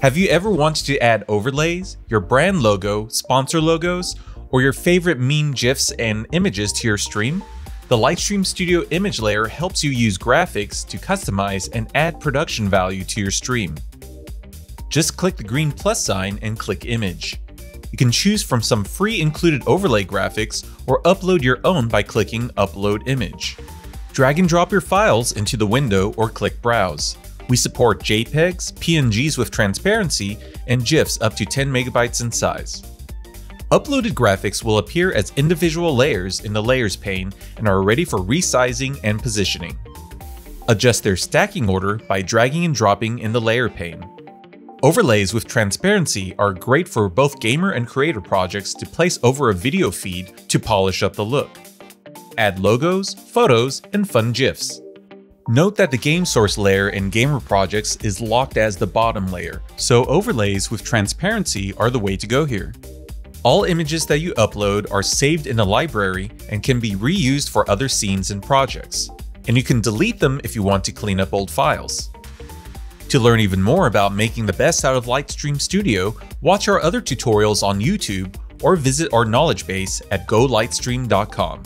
Have you ever wanted to add overlays, your brand logo, sponsor logos, or your favorite meme GIFs and images to your stream? The Lightstream Studio image layer helps you use graphics to customize and add production value to your stream. Just click the green plus sign and click Image. You can choose from some free included overlay graphics or upload your own by clicking Upload Image. Drag and drop your files into the window or click Browse. We support JPEGs, PNGs with transparency, and GIFs up to 10 megabytes in size. Uploaded graphics will appear as individual layers in the Layers pane and are ready for resizing and positioning. Adjust their stacking order by dragging and dropping in the Layer pane. Overlays with transparency are great for both gamer and creator projects to place over a video feed to polish up the look. Add logos, photos, and fun GIFs. Note that the game source layer in gamer projects is locked as the bottom layer, so overlays with transparency are the way to go here. All images that you upload are saved in a library and can be reused for other scenes and projects. And you can delete them if you want to clean up old files. To learn even more about making the best out of Lightstream Studio, watch our other tutorials on YouTube or visit our knowledge base at golightstream.com.